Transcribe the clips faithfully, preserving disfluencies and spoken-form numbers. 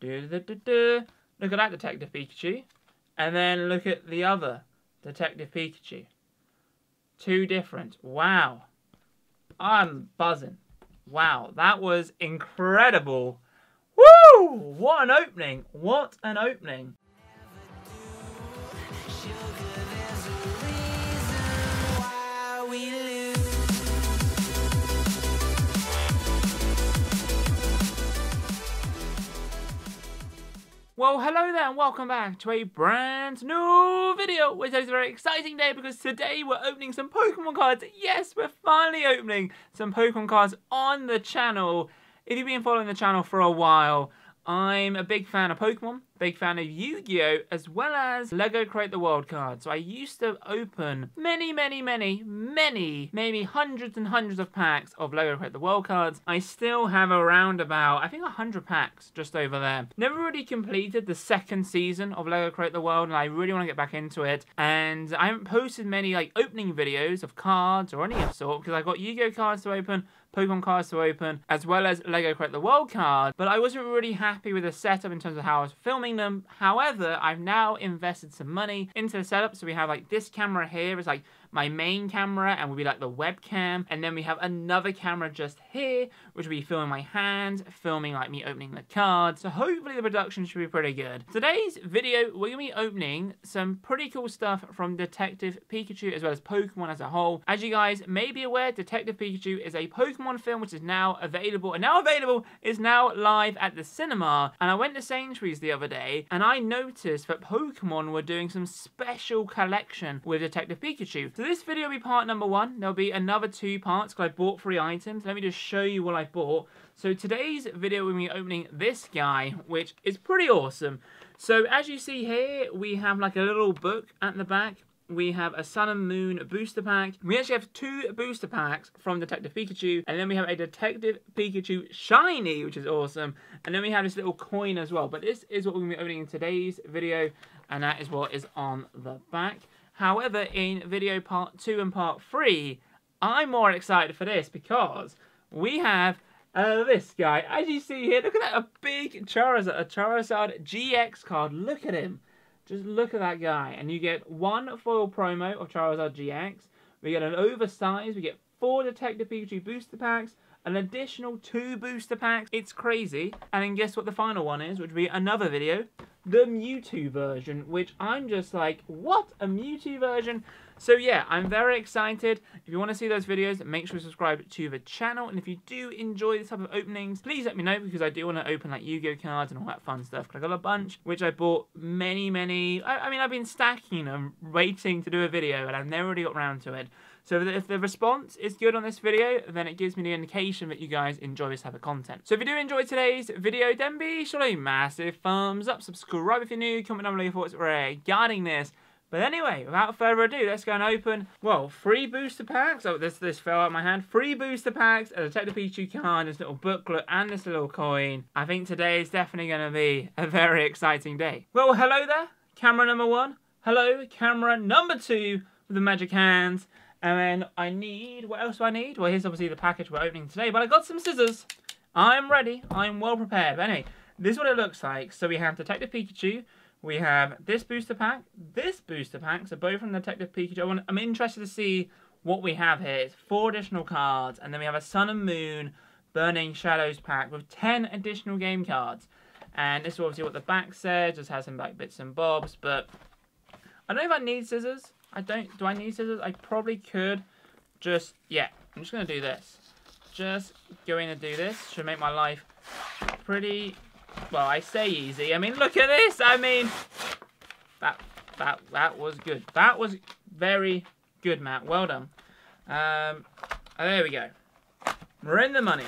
Do, do, do, do. Look at that Detective Pikachu. And then look at the other Detective Pikachu. Two different. Wow. I'm buzzing. Wow. That was incredible. Woo! What an opening. What an opening. Well, hello there and welcome back to a brand new video, which is a very exciting day because today we're opening some Pokemon cards. Yes, we're finally opening some Pokemon cards on the channel. If you've been following the channel for a while, I'm a big fan of Pokemon, big fan of Yu-Gi-Oh, as well as Lego Create the World cards. So I used to open many, many, many, many, maybe hundreds and hundreds of packs of Lego Create the World cards. I still have around about, I think, one hundred packs just over there. Never really completed the second season of Lego Create the World, and I really want to get back into it. And I haven't posted many like opening videos of cards or any of sort, because I've got Yu-Gi-Oh cards to open, Pokemon cards to open, as well as Lego Create the World cards, but I wasn't really happy with the setup in terms of how I was filming them. However, I've now invested some money into the setup, so we have like this camera here is like my main camera and will be like the webcam, and then we have another camera just here which will be filming my hand, filming like me opening the card, so hopefully the production should be pretty good. Today's video we're going to be opening some pretty cool stuff from Detective Pikachu as well as Pokemon as a whole. As you guys may be aware, Detective Pikachu is a Pokemon film which is now available, and now available is now live at the cinema, and I went to Sainsbury's the other day and I noticed that Pokemon were doing some special collection with Detective Pikachu. So this video will be part number one. There'll be another two parts because I bought three items. Let me just show you what I bought. So today's video we'll be opening this guy, which is pretty awesome. So as you see here, we have like a little book at the back. We have a Sun and Moon booster pack. We actually have two booster packs from Detective Pikachu. And then we have a Detective Pikachu Shiny, which is awesome. And then we have this little coin as well. But this is what we're going to be opening in today's video. And that is what is on the back. However, in video part two and part three, I'm more excited for this because we have uh, this guy. As you see here, look at that, a big Charizard, a Charizard G X card. Look at him. Just look at that guy. And you get one foil promo of Charizard G X. We get an oversized. We get four Detective Pikachu booster packs. An additional two booster packs. It's crazy. And then guess what the final one is, which will be another video. The Mewtwo version, which I'm just like, what, a Mewtwo version? So yeah, I'm very excited. If you want to see those videos, make sure you subscribe to the channel. And if you do enjoy this type of openings, please let me know, because I do want to open like Yu-Gi-Oh cards and all that fun stuff. Because I got a bunch, which I bought many, many... I, I mean, I've been stacking them, waiting to do a video, and I've never really got around to it. So if the response is good on this video, then it gives me the indication that you guys enjoy this type of content. So if you do enjoy today's video, then be sure to massive thumbs up, subscribe if you're new, comment down below your thoughts regarding this. But anyway, without further ado, let's go and open, well, three booster packs. Oh, this, this fell out of my hand. Three booster packs, a Detective Pikachu card, this little booklet, and this little coin. I think today is definitely going to be a very exciting day. Well, hello there, camera number one. Hello, camera number two with the magic hands. And then I need, what else do I need? Well, here's obviously the package we're opening today, but I got some scissors. I'm ready. I'm well prepared. But anyway, this is what it looks like. So we have Detective Pikachu. We have this booster pack, this booster pack. So both from Detective Pikachu. I want, I'm interested to see what we have here. It's four additional cards. And then we have a Sun and Moon Burning Shadows pack with ten additional game cards. And this is obviously what the back says. Just has some like bits and bobs. But I don't know if I need scissors. I don't, do I need scissors? I probably could just, yeah, I'm just going to do this. Just going to do this. Should make my life pretty, well, I say easy. I mean, look at this. I mean, that, that, that was good. That was very good, Matt. Well done. Um, oh, there we go. We're in the money.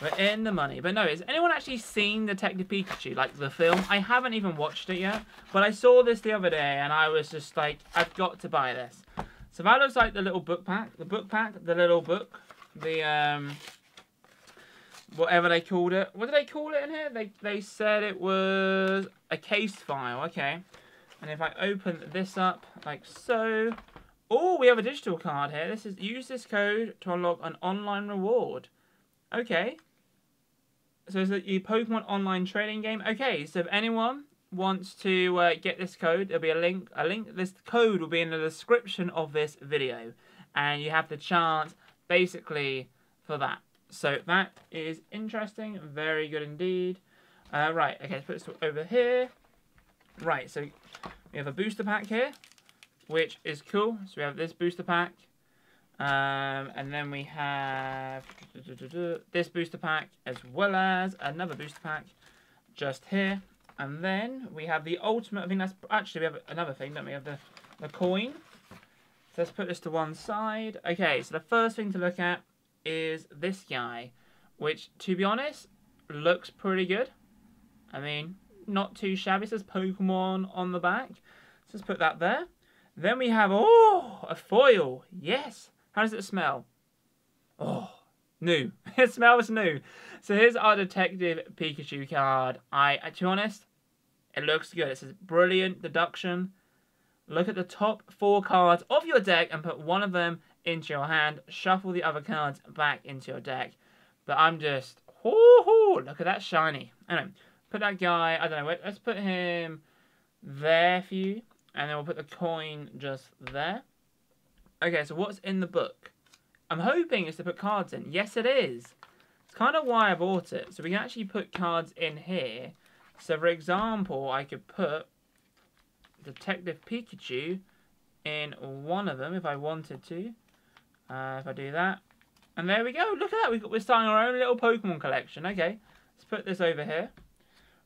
We're in the money. But no, has anyone actually seen Detective Pikachu, like the film? I haven't even watched it yet, but I saw this the other day and I was just like, I've got to buy this. So that looks like the little book pack, the book pack, the little book, the, um, whatever they called it. What did they call it in here? They, they said it was a case file, okay. And if I open this up like so, oh, we have a digital card here. This is, use this code to unlock an online reward. Okay. So it's the Pokemon online trading game. Okay, so if anyone wants to uh, get this code, there'll be a link. A link. This code will be in the description of this video, and you have the chance basically for that. So that is interesting. Very good indeed. Uh, right. Okay, let's put this over here. Right. So we have a booster pack here, which is cool. So we have this booster pack, um, and then we have this booster pack, as well as another booster pack just here. And then we have the ultimate. I think that's actually we have another thing, don't we? We have the the coin. So let's put this to one side. Okay. So the first thing to look at is this guy, which, to be honest, looks pretty good. I mean, not too shabby. It says Pokemon on the back. So let's put that there. Then we have, oh, a foil. Yes. How does it smell? Oh, new. It smells new. So here's our Detective Pikachu card. I, to be honest, it looks good. It says brilliant deduction. Look at the top four cards of your deck and put one of them into your hand. Shuffle the other cards back into your deck. But I'm just, whoo-hoo, look at that shiny. Anyway, put that guy, I don't know, let's put him there for you. And then we'll put the coin just there. Okay, so what's in the book? I'm hoping it's to put cards in. Yes, it is. It's kind of why I bought it. So we can actually put cards in here. So, for example, I could put Detective Pikachu in one of them if I wanted to. Uh, if I do that. And there we go. Look at that. We've got, we're starting our own little Pokemon collection. Okay, let's put this over here.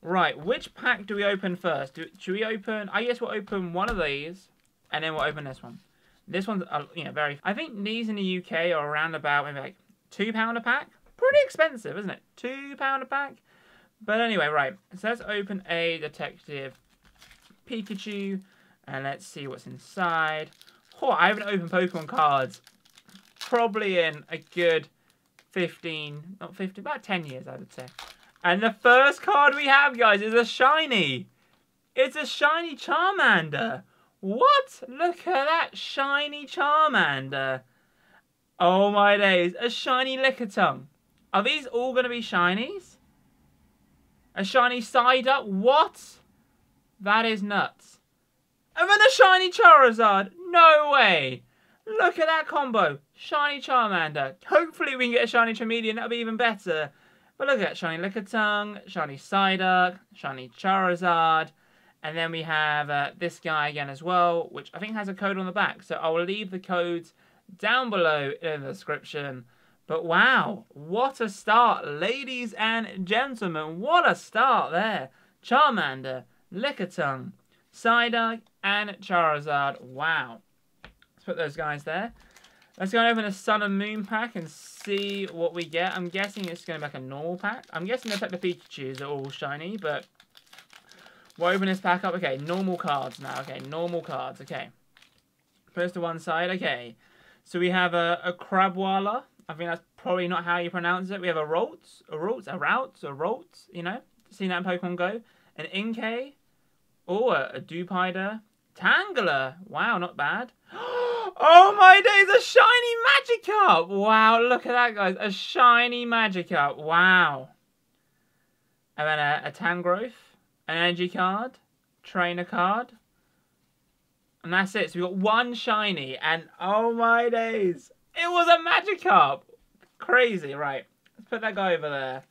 Right, which pack do we open first? Do, should we open... I guess we'll open one of these, and then we'll open this one. This one's, uh, you know, very... I think these in the U K are around about maybe like two pounds a pack. Pretty expensive, isn't it? two pounds a pack. But anyway, right. So let's open a Detective Pikachu, and let's see what's inside. Oh, I haven't opened Pokemon cards probably in a good fifteen... Not fifteen, about ten years, I would say. And the first card we have, guys, is a shiny. It's a shiny Charmander. What? Look at that shiny Charmander. Oh, my days. A shiny Lickitung. Are these all going to be shinies? A shiny Psyduck. What? That is nuts. And then a shiny Charizard. No way. Look at that combo. Shiny Charmander. Hopefully we can get a shiny Charmeleon. That would be even better. But look at that, shiny Lickitung, shiny Psyduck, shiny Charizard. And then we have uh, this guy again as well, which I think has a code on the back. So I will leave the codes down below in the description. But wow, what a start, ladies and gentlemen. What a start there. Charmander, Lickitung, Psyduck, and Charizard. Wow. Let's put those guys there. Let's go and open a Sun and Moon pack and see what we get. I'm guessing it's going to be like a normal pack. I'm guessing the Pikachu's are all shiny, but we'll open this pack up. Okay, normal cards now. Okay, normal cards. Okay. Put this to one side. Okay. So we have a, a Crabwalla. I think that's probably not how you pronounce it. We have a Ralts, a Ralts, a Ralts, a Ralts, you know. Seen that in Pokemon Go. An Inkay. Oh, a, a Dupider. Tangler. Wow, not bad. Oh my days, a shiny Magikarp! Wow, look at that, guys. A shiny Magikarp. Wow. And then a, a Tangrowth, an energy card, trainer card. And that's it. So we've got one shiny, and oh my days, it was a Magikarp. Crazy, right. Let's put that guy over there.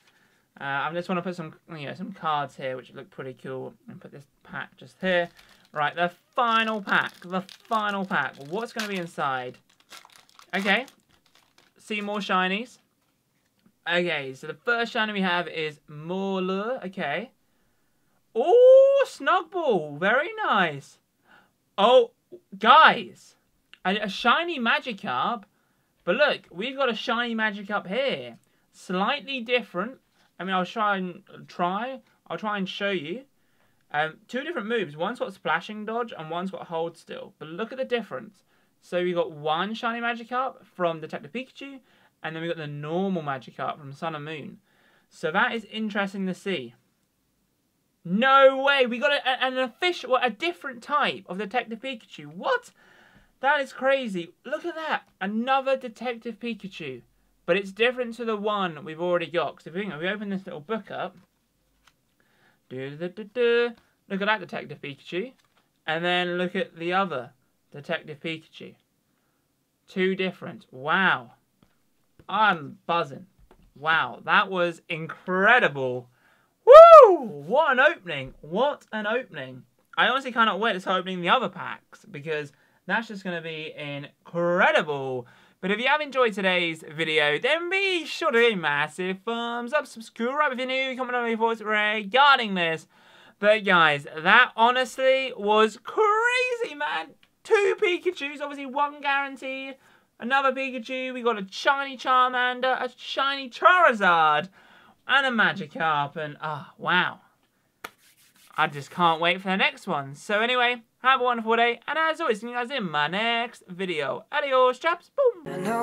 Uh, I just want to put some, you know, some cards here, which look pretty cool. And put this pack just here. Right, the final pack. The final pack. What's going to be inside? Okay. See more shinies. Okay, so the first shiny we have is Moltres. Okay. Oh, Snuggable. Very nice. Oh, guys. A, a shiny Magikarp. But look, we've got a shiny Magikarp here. Slightly different. I mean, I'll try and try. I'll try and show you. Um, two different moves. One's got Splashing Dodge and one's got Hold Still. But look at the difference. So we got one shiny Magikarp from Detective Pikachu, and then we got the normal Magikarp from Sun and Moon. So that is interesting to see. No way! We got a, a, an official, well, a different type of Detective Pikachu. What? That is crazy. Look at that. Another Detective Pikachu. But it's different to the one we've already got. Because if we, if we open this little book up, do, do, do, do, look at that Detective Pikachu, and then look at the other Detective Pikachu. Two different. Wow. I'm buzzing. Wow, that was incredible. Woo! What an opening. What an opening. I honestly cannot wait to start opening the other packs, because that's just going to be incredible. But if you have enjoyed today's video, then be sure to give a massive thumbs up, subscribe if you're new, comment on your thoughts regarding this. But guys, that honestly was crazy, man. Two Pikachus, obviously one guaranteed. Another Pikachu, we got a shiny Charmander, a shiny Charizard, and a Magikarp. And, ah, oh, wow. I just can't wait for the next one. So anyway, have a wonderful day, and as always, see you guys in my next video. Adios, chaps. Boom.